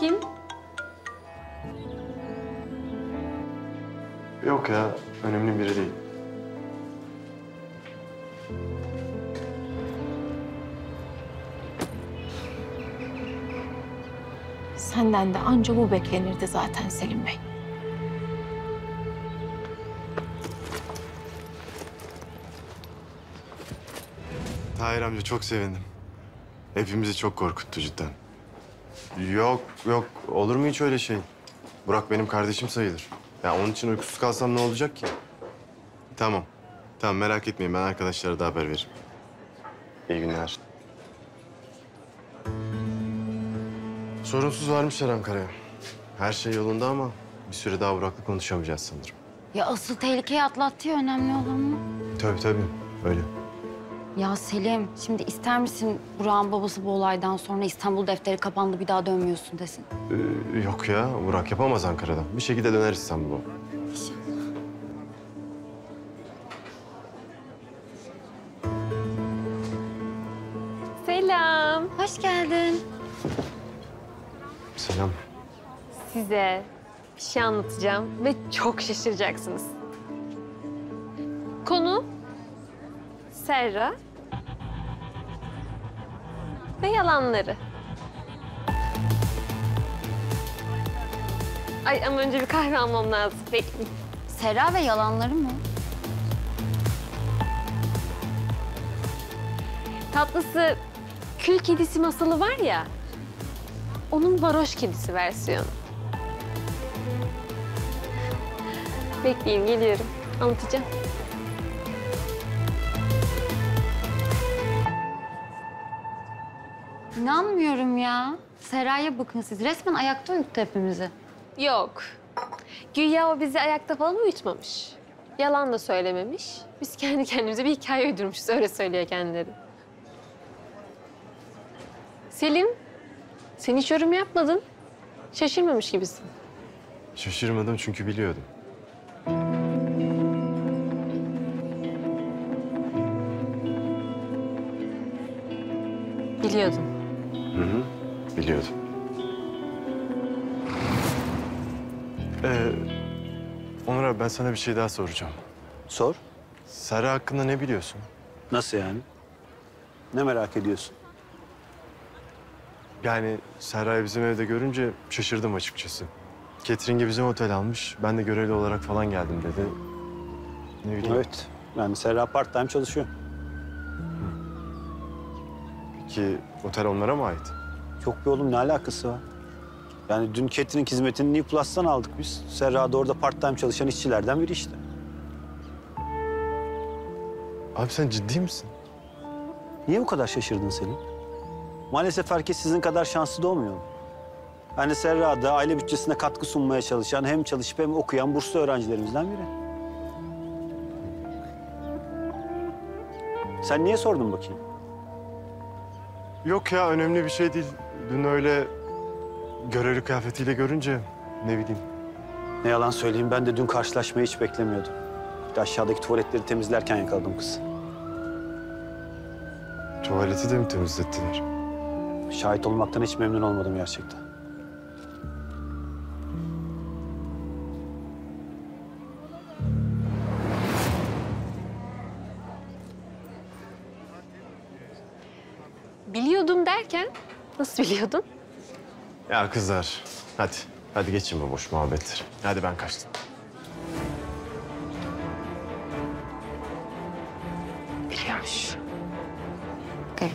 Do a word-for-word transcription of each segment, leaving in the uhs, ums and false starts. kim? Yok ya, önemli biri değil. Senden de anca bu beklenirdi zaten Selim Bey. Tahir amca, çok sevindim. Hepimizi çok korkuttu cidden. Yok yok, olur mu hiç öyle şey? Burak benim kardeşim sayılır. Ya onun için uykusuz kalsam ne olacak ki? Tamam, tamam merak etmeyin, ben arkadaşlara da haber veririm. İyi günler. Sorunsuz varmışlar Ankara'ya. Her şey yolunda ama bir süre daha Burak'la konuşamayacağız sanırım. Ya asıl tehlikeyi atlattı ya, önemli olan mı? Tabii tabii, öyle. Ya Selim, şimdi ister misin Burak'ın babası bu olaydan sonra İstanbul defteri kapandı, bir daha dönmüyorsun desin? Ee, yok ya, Burak yapamaz Ankara'dan. Bir şekilde döner İstanbul'a. İnşallah. Selam, hoş geldin. Selam. Size bir şey anlatacağım ve çok şaşıracaksınız. Konu Serra ve yalanları. Ay ama önce bir kahve almam lazım. Bekleyin. Serra ve yalanları mı? Tatlısı Kül Kedisi masalı var ya, onun varoş kedisi versiyonu. Bekleyin, geliyorum. Anlatacağım. İnanmıyorum ya. Serra'ya bakın siz. Resmen ayakta uyuttu hepimizi. Yok. Güya o bizi ayakta falan uyutmamış. Yalan da söylememiş. Biz kendi kendimize bir hikaye uydurmuşuz. Öyle söylüyor kendileri. Selim, sen hiç yorum yapmadın. Şaşırmamış gibisin. Şaşırmadım çünkü biliyordum. Biliyordum. Hı hı, biliyordum. Ee, Onur abi, ben sana bir şey daha soracağım. Sor. Serra hakkında ne biliyorsun? Nasıl yani? Ne merak ediyorsun? Yani Serra'yı bizim evde görünce şaşırdım açıkçası. Catering'i bizim otel almış, ben de görevli olarak falan geldim dedi. Ne bileyim. Evet, yani Serra part time çalışıyor. Ki otel onlara mı ait? Yok be oğlum, ne alakası var? Yani dün catering hizmetini New Plus'tan aldık biz. Serra'da orada part time çalışan işçilerden biri işte. Abi sen ciddi misin? Niye bu kadar şaşırdın Selim? Maalesef herkes sizin kadar şanslı da olmuyor. Yani Serra'da aile bütçesine katkı sunmaya çalışan, hem çalışıp hem okuyan burslu öğrencilerimizden biri. Sen niye sordun bakayım? Yok ya, önemli bir şey değil. Dün öyle görevli kıyafetiyle görünce ne bileyim. Ne yalan söyleyeyim, ben de dün karşılaşmayı hiç beklemiyordum. Bir de aşağıdaki tuvaletleri temizlerken yakaladım kızı. Tuvaleti de mi temizlettiler? Şahit olmaktan hiç memnun olmadım gerçekten. Biliyordum derken, nasıl biliyordun? Ya kızlar, hadi. Hadi geçin bu boş muhabbetleri. Hadi ben kaçtım. Biliyormuş. Garip.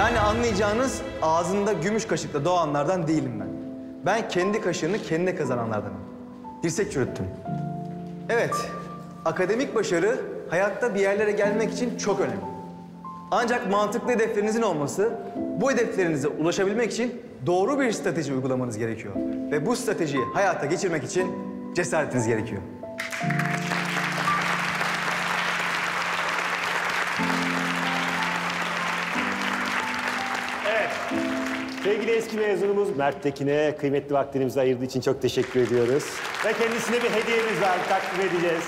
Yani anlayacağınız ağzında gümüş kaşıkla doğanlardan değilim ben. Ben kendi kaşığını kendine kazananlardanım. Dirsek çürüttüm. Evet, akademik başarı hayatta bir yerlere gelmek için çok önemli. Ancak mantıklı hedeflerinizin olması, bu hedeflerinize ulaşabilmek için doğru bir strateji uygulamanız gerekiyor. Ve bu stratejiyi hayata geçirmek için cesaretiniz gerekiyor. Evet, sevgili eski mezunumuz Mert Tekin'e kıymetli vaktinizi ayırdığı için çok teşekkür ediyoruz. Ve kendisine bir hediyemiz var, takdim edeceğiz.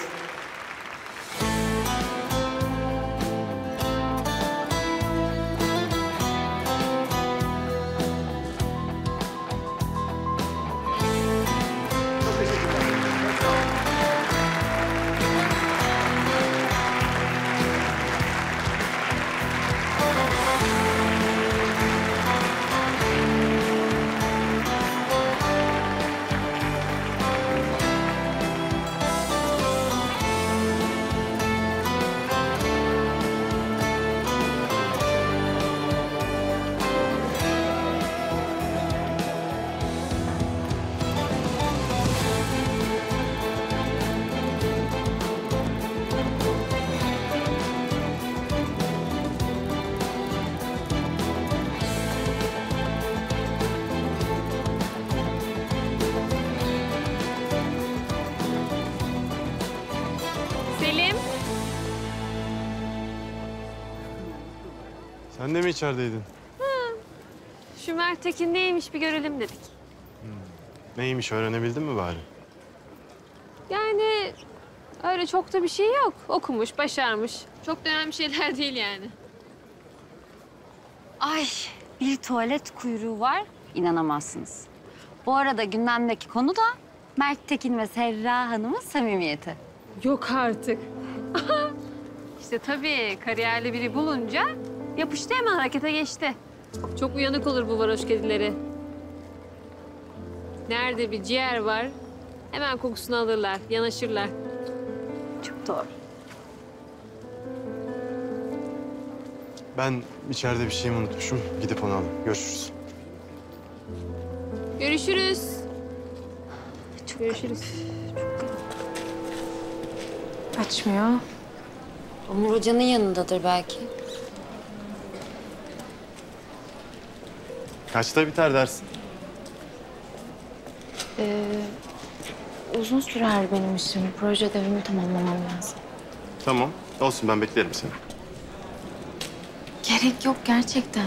Sen de mi içerideydin? Hı. Şu Mert Tekin neymiş bir görelim dedik. Hı. Neymiş öğrenebildin mi bari? Yani öyle çok da bir şey yok. Okumuş, başarmış. Çok da önemli şeyler değil yani. Ay, bir tuvalet kuyruğu var. İnanamazsınız. Bu arada gündemdeki konu da Mert Tekin ve Serra Hanım'ın samimiyeti. Yok artık. İşte tabii kariyerli biri bulunca yapıştı, hemen harekete geçti. Çok uyanık olur bu varoş kedileri. Nerede bir ciğer var, hemen kokusunu alırlar, yanaşırlar. Çok doğru. Ben içeride bir şeyimi unutmuşum. Gidip onu alayım. Görüşürüz. Görüşürüz. Çok Görüşürüz. Garip. Çok garip. Açmıyor. Umur Hoca'nın yanındadır belki. Kaçta biter dersin? Ee, uzun sürer benim işim. Proje ödevimi tamamlamam lazım. Tamam. Olsun, ben beklerim seni. Gerek yok gerçekten.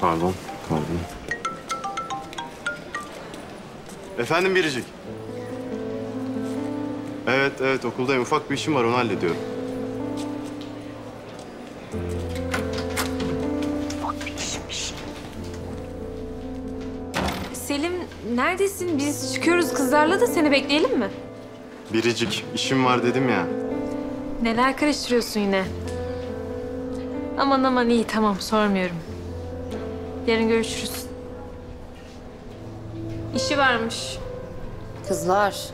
Pardon, pardon. Efendim Biricik? Evet, evet okuldayım. Ufak bir işim var, onu hallediyorum. Selim, neredesin? Biz çıkıyoruz kızlarla da seni bekleyelim mi? Biricik, işim var dedim ya. Neler karıştırıyorsun yine? Aman aman iyi, tamam sormuyorum. Yarın görüşürüz. İşi varmış. Kızlar,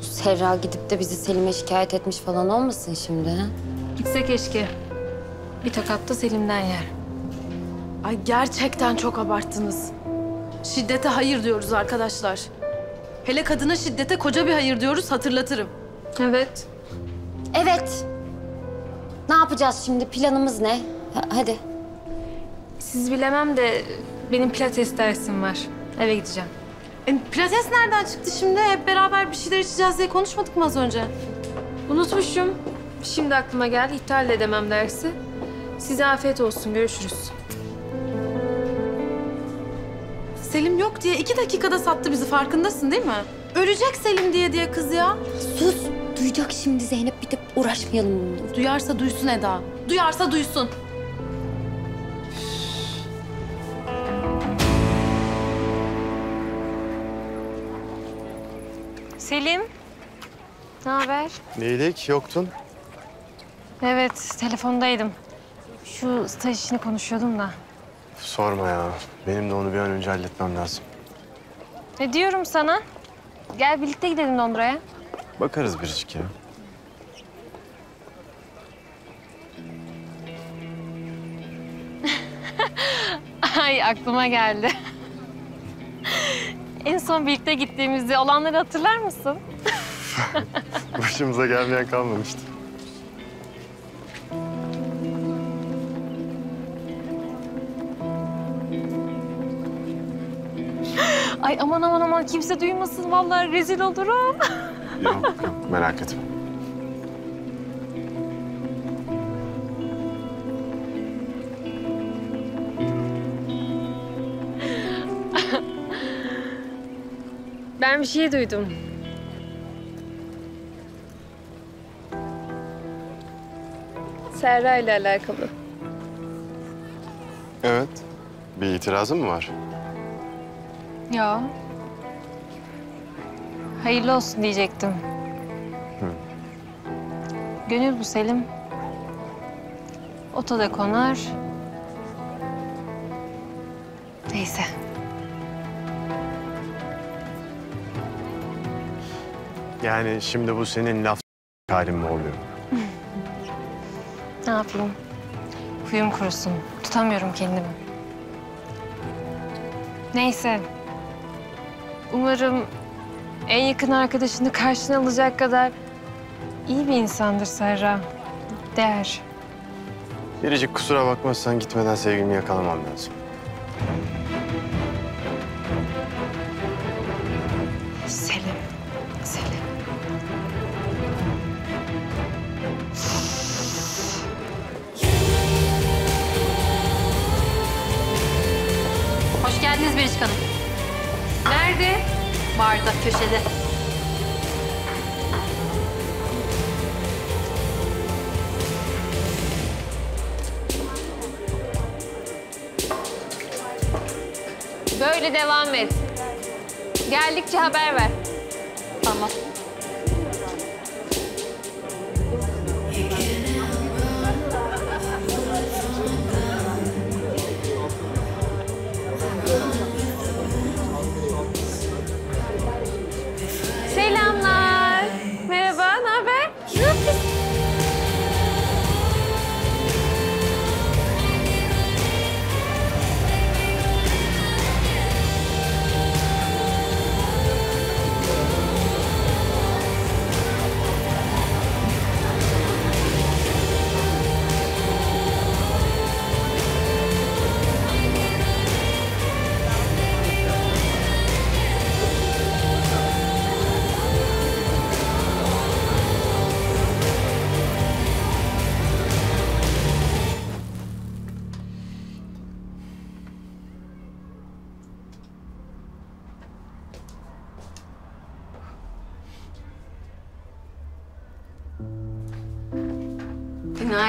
Serra gidip de bizi Selim'e şikayet etmiş falan olmasın şimdi? He? Gitse keşke. Bir tokat da Selim'den yer. Ay gerçekten çok abarttınız. Şiddete hayır diyoruz arkadaşlar. Hele kadına şiddete koca bir hayır diyoruz, hatırlatırım. Evet. Evet. Ne yapacağız şimdi? Planımız ne? Ha, hadi. Siz bilemem de benim pilates dersim var. Eve gideceğim. E, pilates nereden çıktı şimdi? Hep beraber bir şeyler içeceğiz diye konuşmadık mı az önce? Unutmuşum. Şimdi aklıma geldi. İptal edemem dersi. Size afiyet olsun. Görüşürüz. Selim yok diye iki dakikada sattı bizi, farkındasın değil mi? Ölecek Selim diye diye kız ya. Sus, duyacak şimdi Zeynep, bir de uğraşmayalım bununla. Duyarsa duysun Eda, duyarsa duysun. Selim, ne haber? Neylik, yoktun? Evet, telefondaydım. Şu staj işini konuşuyordum da. Sorma ya. Benim de onu bir an önce halletmem lazım. Ne diyorum sana? Gel birlikte gidelim Londra'ya. Bakarız Biricik ya. Ay aklıma geldi. En son birlikte gittiğimizde olanları hatırlar mısın? Başımıza gelmeyen kalmamıştı. Ay aman aman aman kimse duymasın vallahi rezil olurum. Yok yok merak etme. Ben bir şey duydum. Serra ile alakalı. Evet. Bir itirazın mı var? Ya. Hayırlı olsun diyecektim. Hı. Gönül bu Selim. Ota da konar. Neyse. Yani şimdi bu senin laf halin mi oluyor? Ne yapayım? Huyum kurusun. Tutamıyorum kendimi. Neyse. Umarım en yakın arkadaşını karşına alacak kadar iyi bir insandır Serra. Değer. Biricik kusura bakmazsan gitmeden sevgilimi yakalamam lazım. Selim. Selim. Hoş geldiniz Beriş Hanım. Nerede? Barda, köşede. Böyle devam et. Geldikçe haber ver. Tamam.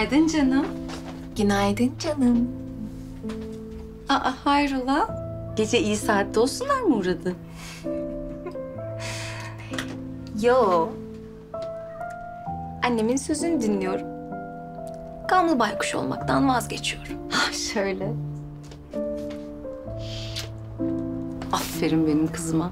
Günaydın canım. Günaydın canım. Aa hayrola? Gece iyi saatte olsunlar mı uğradın? Yo. Annemin sözünü dinliyorum. Gamlı baykuş olmaktan vazgeçiyorum. Ha şöyle. Aferin benim kızıma.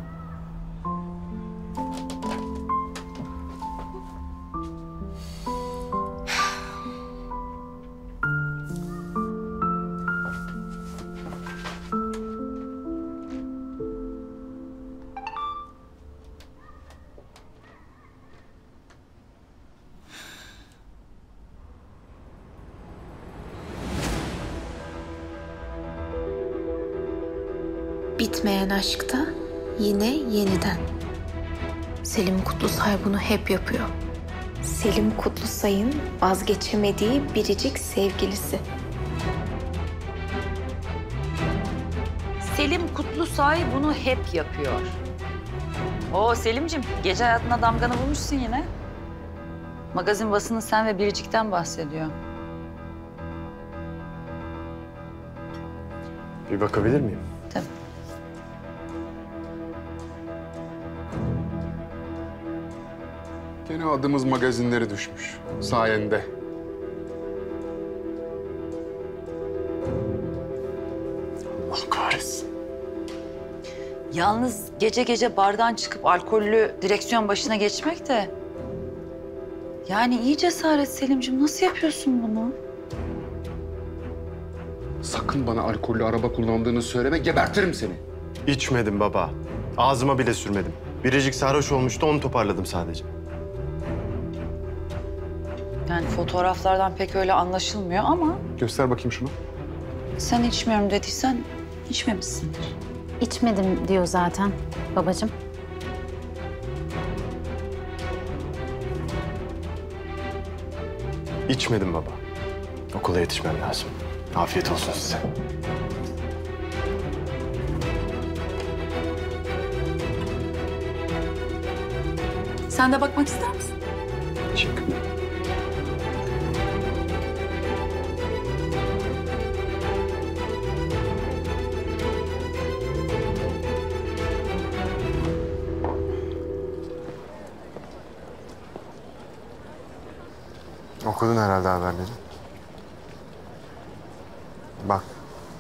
Bitmeyen aşkta yine yeniden. Selim Kutlusay bunu hep yapıyor. Selim Kutlusay'ın vazgeçemediği biricik sevgilisi. Selim Kutlusay bunu hep yapıyor. Oo Selim'ciğim, gece hayatına damganı vurmuşsun yine. Magazin basını sen ve biricikten bahsediyor. Bir bakabilir miyim? Tabii. Yeni adımız magazinlere düşmüş. Sayende. Allah kahretsin. Yalnız gece gece bardan çıkıp alkollü direksiyon başına geçmek de... Yani iyi cesaret Selim'ciğim. Nasıl yapıyorsun bunu? Sakın bana alkollü araba kullandığını söyleme, gebertirim seni. İçmedim baba. Ağzıma bile sürmedim. Biricik sarhoş olmuştu, onu toparladım sadece. Yani fotoğraflardan pek öyle anlaşılmıyor ama... Göster bakayım şunu. Sen içmiyorum dediysen içmemişsindir. İçmedim diyor zaten babacığım. İçmedim baba. Okula yetişmem lazım. Afiyet olsun size. Sen de bakmak ister misin? Çık. Okudun herhalde haberleri. Bak,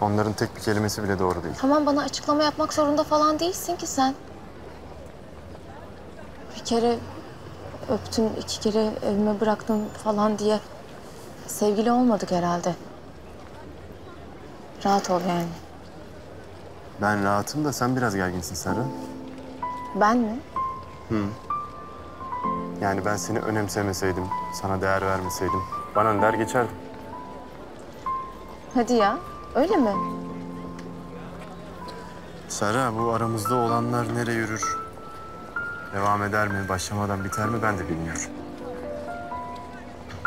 onların tek bir kelimesi bile doğru değil. Tamam, bana açıklama yapmak zorunda falan değilsin ki sen. Bir kere öptün, iki kere evime bıraktın falan diye sevgili olmadık herhalde. Rahat ol yani. Ben rahatım da sen biraz gerginsin Serra. Ben mi? Hı. Yani ben seni önemsemeseydim, sana değer vermeseydim, bana der geçerdim. Hadi ya, öyle mi? Serra, bu aramızda olanlar nereye yürür? Devam eder mi, başlamadan biter mi ben de bilmiyorum.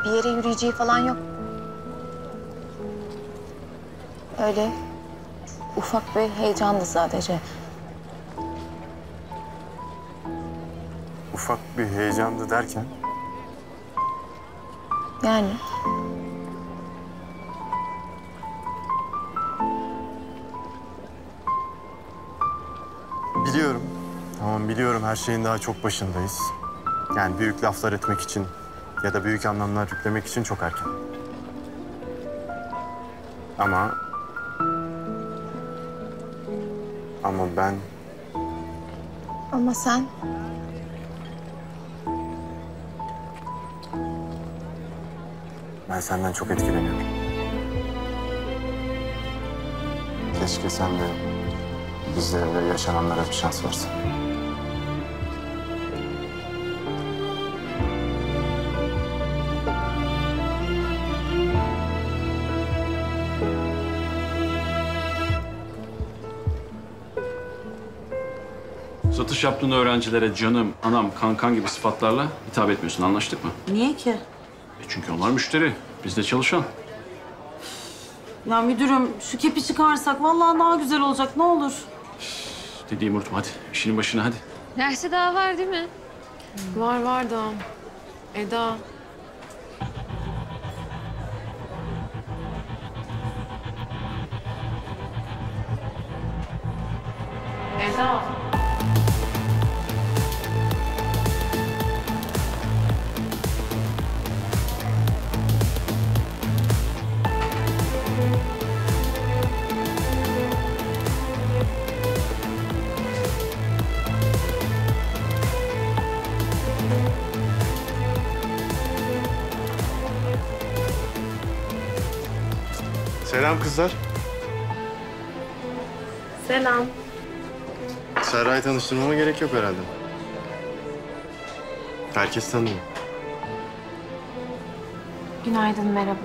Bir yere yürüyeceği falan yok. Öyle ufak bir heyecandı sadece. Ufak bir heyecandı derken? Yani? Biliyorum. Tamam, biliyorum her şeyin daha çok başındayız. Yani büyük laflar etmek için ya da büyük anlamlar yüklemek için çok erken. Ama... Ama ben... Ama sen... Ben senden çok etkileniyorum. Keşke sen de bizlere ve yaşananlara bir şans versen. Satış yaptığın öğrencilere canım, anam, kankan gibi sıfatlarla hitap etmiyorsun. Anlaştık mı? Niye ki? Çünkü onlar müşteri, biz de çalışan. Ya müdürüm, şu kepi çıkarsak vallahi daha güzel olacak, ne olur. Dediğimi unutma, hadi işinin başına hadi. Dersi daha var değil mi? Hmm. Var var da. Eda. Eda. Selam kızlar. Selam. Serra'yı tanıştırmama gerek yok herhalde. Herkes tanıyor. Günaydın, merhaba.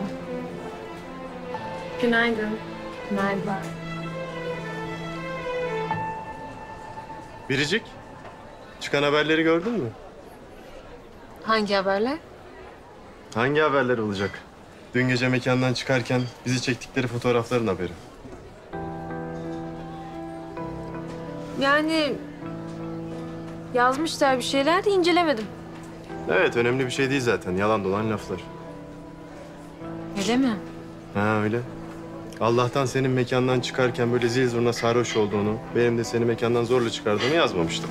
Günaydın. Günaydın. Biricik, çıkan haberleri gördün mü? Hangi haberler? Hangi haberler olacak? Dün gece mekandan çıkarken bizi çektikleri fotoğrafların haberi. Yani yazmışlar bir şeyler de incelemedim. Evet, önemli bir şey değil zaten. Yalan dolan laflar. Öyle mi? Ha öyle. Allah'tan senin mekandan çıkarken böyle zil zurna sarhoş olduğunu, benim de seni mekandan zorla çıkardığımı yazmamışlar.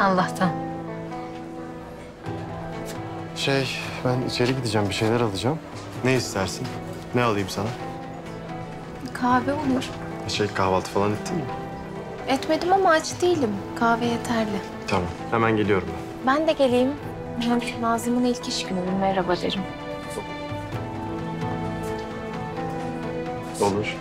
Allah'tan. Şey, ben içeri gideceğim, bir şeyler alacağım. Ne istersin? Ne alayım sana? Kahve olur. Şey, kahvaltı falan ettin mi? Etmedim ama aç değilim. Kahve yeterli. Tamam, hemen geliyorum ben. Ben de geleyim. Nazım'ın ilk iş günü. Merhaba derim. Olur.